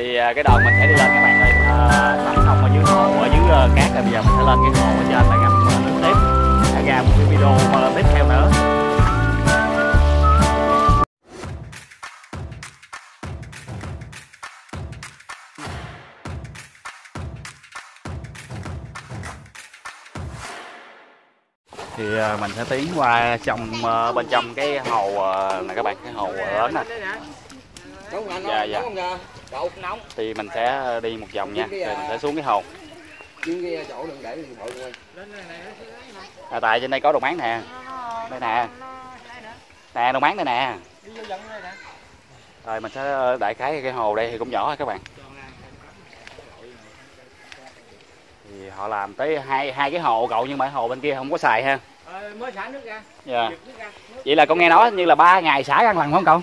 Thì cái đoạn mình sẽ đi lên các bạn ơi, thẳng nông ở dưới hồ, ở dưới cát rồi. Bây giờ mình sẽ lên cái hồ ở trên và ngắm nước tiếp, sẽ ra một cái video tiếp theo nữa. Thì mình sẽ tiến qua trong bên trong cái hồ này các bạn, cái hồ lớn nè. Dạ dạ. Thì mình sẽ đi một vòng nha, rồi mình sẽ xuống cái hồ. À, tại trên đây có đồ máng nè. Đây nè. Nè đồ máng đây nè. Rồi mình sẽ đại khái cái hồ đây thì cũng nhỏ thôi các bạn. Thì họ làm tới hai cái hồ cậu, nhưng mà hồ bên kia không có xài ha. Mới xả nước ra. Dạ. Vậy là con nghe nói như là 3 ngày xả ra lần phải không cậu?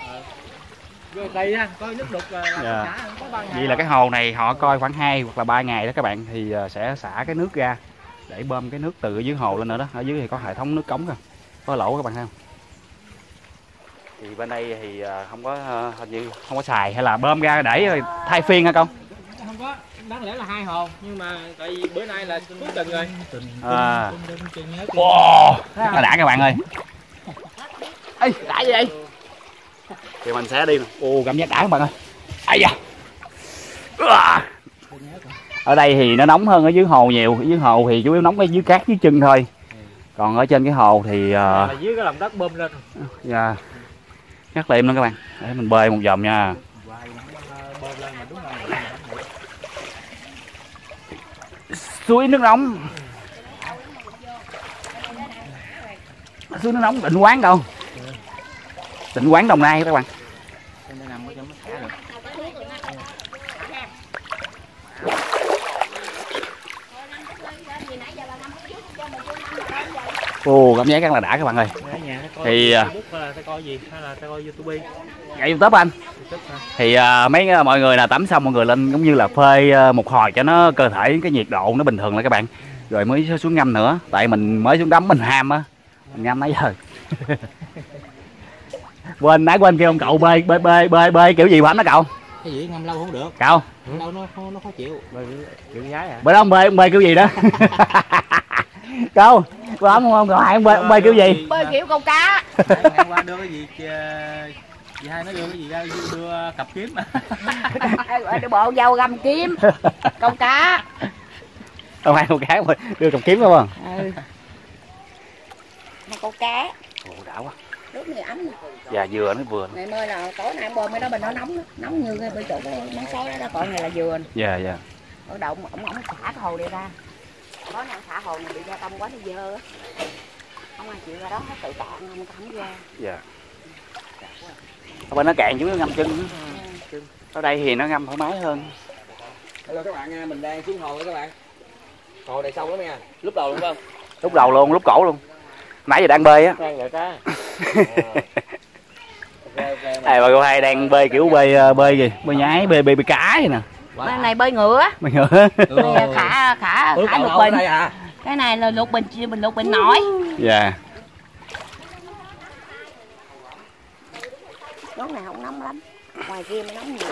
Tùy ha, coi nước đục là xả không có 3 ngày. Vậy là cái hồ này họ coi khoảng 2 hoặc là 3 ngày đó các bạn, thì sẽ xả cái nước ra để bơm cái nước từ dưới hồ lên nữa đó. Ở dưới thì có hệ thống nước cống kìa. Có lỗ các bạn thấy không? Thì bên đây thì không có, hình như không có xài hay là bơm ra để thay phiên hả con? Không có, đáng lẽ là 2 hồ, nhưng mà tại vì bữa nay là cuối tuần rồi. À. Wow, rất là đã các bạn ơi. Ê, đã gì vậy? Thì mình sẽ đi. Ô, cảm giác đã các bạn ơi. Ây da. Ở đây thì nó nóng hơn ở dưới hồ nhiều. Ở dưới hồ thì chủ yếu nóng cái dưới cát dưới chân thôi. Còn ở trên cái hồ thì là dưới cái lòng đất bơm lên. Dạ. Rất là êm luôn các bạn. Để mình bơi một vòng nha. Suối nước nóng. Suối nước nóng định quán đâu? Tỉnh quán Đồng Nai các bạn. Ồ, cảm giác rất là đã các bạn ơi. Thì dạ YouTube anh. Thì mấy mọi người là tắm xong mọi người lên giống như là phơi một hồi cho nó cơ thể cái nhiệt độ nó bình thường lại các bạn. Rồi mới xuống ngâm nữa. Tại mình mới xuống đắm mình ham á. Mình ngâm nãy giờ. Quên, nãy quên kêu ông cậu bê kiểu gì bánh đó cậu? Cái gì ngâm lâu không được. Cậu? Lâu nó khó chịu. Kiểu gái à? Bữa đó ông bê kiểu gì đó? Cậu, có ấm không cậu? Hai ông bê kiểu gì? Bê kiểu câu cá. Ngày qua đưa cái gì, chị hai nó đưa cái gì ra, đưa cặp kiếm mà. Đưa bộ dao găm kiếm, câu cá. Ông hai câu cá, đưa cặp kiếm đúng không? Ừ. Mà câu cá. Ồ, đã quá. Nước này ấm. Dạ dừa nó vừa. Ngày mưa là tối nay bơm mới đó mà nó nóng. Nóng như cái chỗ món xé đó, còn này là dừa. Dạ dạ. Ở đậu ổng xả cái hồ này ra. Tối nay xả hồ này bị gia công quá nó dơ á. Không ai chịu ra đó, nó tự tọn không có ra. Dạ. Ở bên nó cạn chứ nó ngâm chân. Ở đây thì nó ngâm thoải mái hơn. Hello các bạn, mình đang xuống hồ các bạn. Hồ này sâu lắm nha. Lúc đầu luôn không? Lúc đầu luôn, lúc cổ luôn. Nãy giờ đang bơi á. Này bà cô hai đang bơi kiểu bơi gì? Bơi nhái, bơi cá vậy nè. Bên này bơi ngựa. Bơi ngựa. Khả lục bình. Cái này là lục bình nổi. Dạ. Nước này không nóng lắm. Ngoài kia mới nóng nhiều.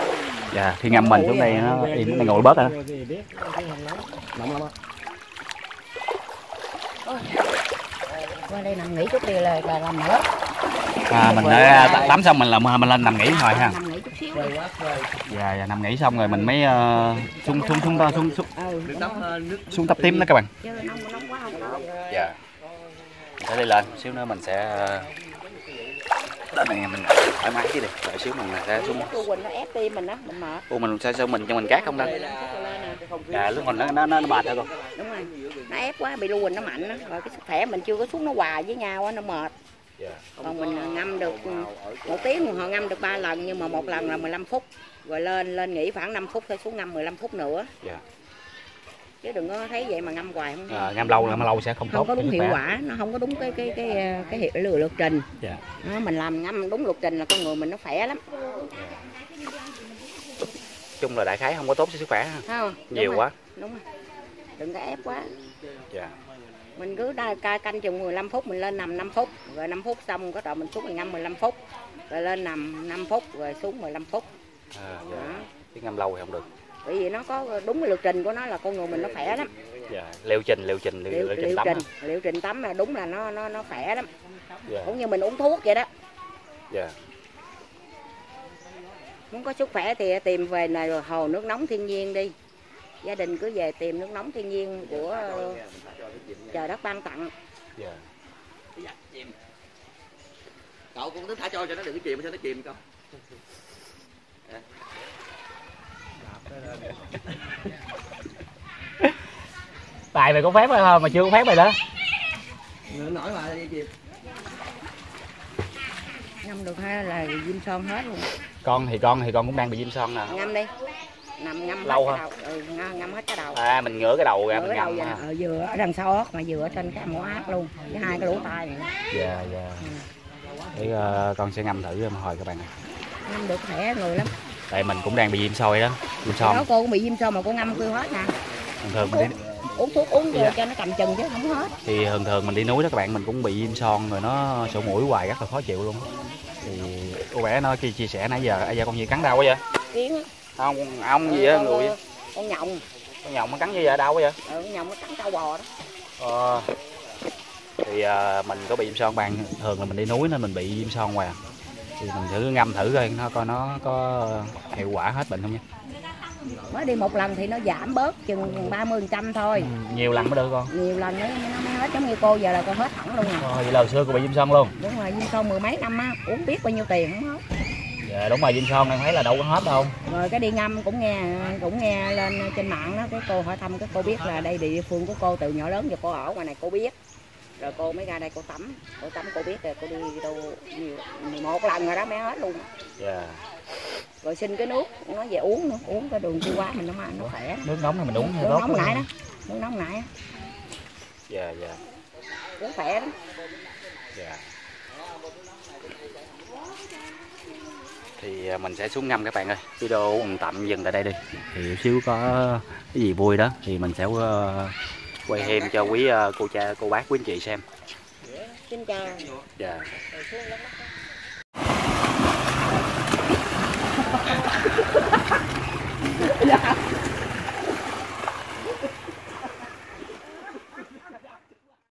Dạ, khi ngâm mình xuống đây nó im nó ngồi bớt rồi. Qua đây nằm nghỉ chút đi là làm nữa. À mình đã tắm xong mình lên nằm nghỉ rồi ha. Nằm nghỉ chút xíu. Dạ dạ nằm nghỉ xong rồi mình mới xuống tắm tím đó các bạn. Dạ. Sẽ đi lên xíu nữa mình sẽ lên này mình thoải mái chứ đi. Đợi xíu mình sẽ xuống. Cô Quỳnh nó ép tim mình á, mình mệt. Cô mình sao mình cho mình cát không đây. Dạ lúc mình nó mệt thôi con. Đúng rồi. Nó ép quá bị lưu huỳnh nó mạnh đó. Rồi cái sức khỏe mình chưa có xuống nó hòa với nhau đó, nó mệt. Còn mình ngâm được 1 tiếng họ ngâm được 3 lần, nhưng mà 1 lần là 15 phút. Rồi lên nghỉ khoảng 5 phút thôi xuống ngâm 15 phút nữa. Chứ đừng có thấy vậy mà ngâm hoài không. Ngâm lâu là lâu sẽ không tốt. Không có đúng hiệu quả, nó không có đúng cái lộ trình. Mình làm ngâm đúng lộ trình là con người mình nó khỏe lắm. Chung là đại khái không có tốt cho sức khỏe ha. Nhiều quá. Đúng rồi. Đừng có ép quá. Dạ. Mình cứ canh chừng 15 phút mình lên nằm 5 phút, rồi 5 phút xong có đoạn mình xuống mình ngâm 15 phút, rồi lên nằm 5 phút rồi xuống 15 phút. À, dạ. chứ ngâm lâu thì không được. Bởi vì nó có đúng cái liệu trình của nó là con người mình nó khỏe lắm. Dạ, liệu trình tắm. Liệu trình tắm là đúng là nó khỏe lắm. Dạ. Cũng như mình uống thuốc vậy đó. Dạ. Muốn có sức khỏe thì tìm về này rồi hồ nước nóng thiên nhiên đi. Gia đình cứ về tìm nước nóng thiên nhiên của trời đất ban tặng. Dạ. Cậu cũng tính thả trôi cho nó đừng có chìm, sao nó chìm không? Tài mày có phép thôi mà chưa có phép mày đó. Nó nổi mà chìm. Ngâm được hay là diêm son hết luôn. Con cũng đang bị diêm son nè. Ngâm đi. Ngâm lâu hết cái đầu. Ừ, ngâm hết cái đầu. À mình ngửa cái đầu ra mình ngâm. Vừa ở đằng sau ớt mà vừa ở trên cái mũ áp luôn, với hai cái lỗ tai này. Dạ dạ. Để con sẽ ngâm thử một hồi các bạn. Ngâm được khỏe người lắm. Tại mình cũng đang bị diêm sôi đó. Diêm son. Đó, cô cũng bị diêm sôi mà cô ngâm kêu hết nè. Thường mình đi... uống thuốc uống dạ. Cho nó cầm chừng chứ không hết. Thì thường mình đi núi đó các bạn, mình cũng bị diêm son rồi nó sổ mũi hoài rất là khó chịu luôn. Thì cô bé nó chia sẻ nãy giờ, ai giờ con gì cắn đau quá vậy? Kiến. Không, ong gì á người. Con nhộng. Con nhộng nó cắn như vậy đau quá vậy? Ừ, con nhộng nó cắn trâu bò đó. Thì mình có bị diêm son bạn, thường là mình đi núi nên mình bị diêm son hoài. Thì mình thử ngâm thử coi nó coi nó có hiệu quả hết bệnh không nha. Mới đi một lần thì nó giảm bớt chừng 30% thôi. Ừ, nhiều lần mới được con. Nhiều lần nó mới hết, giống như cô giờ là con hết hẳn luôn nè. Vậy là hồi xưa cô bị diêm son luôn. Đúng rồi, diêm son mười mấy năm á, uống biết bao nhiêu tiền không hết. Dạ đúng rồi, diêm son em thấy là đâu có hết đâu. Rồi cái đi ngâm cũng nghe lên trên mạng đó, cái cô hỏi thăm cái cô biết là đây địa phương của cô từ nhỏ lớn giờ cô ở ngoài này cô biết. Rồi cô mới ra đây cô tắm cô biết rồi cô đi đâu nhiều, 11 lần rồi đó mới hết luôn. Dạ. Yeah. Rồi xin cái nước nó về uống nữa, uống cái đường tiêu hóa mình nó khỏe. Nước nóng là mình uống hơi tốt. Nước nóng nãy đó. Nước nóng nãy á. Dạ dạ. Uống khỏe lắm. Dạ. Yeah. Thì mình sẽ xuống ngâm các bạn ơi. Video mình tạm dừng tại đây đi. Thì xíu có cái gì vui đó thì mình sẽ quay thêm cho quý cô cha cô bác quý anh chị xem. Xin chào. Dạ.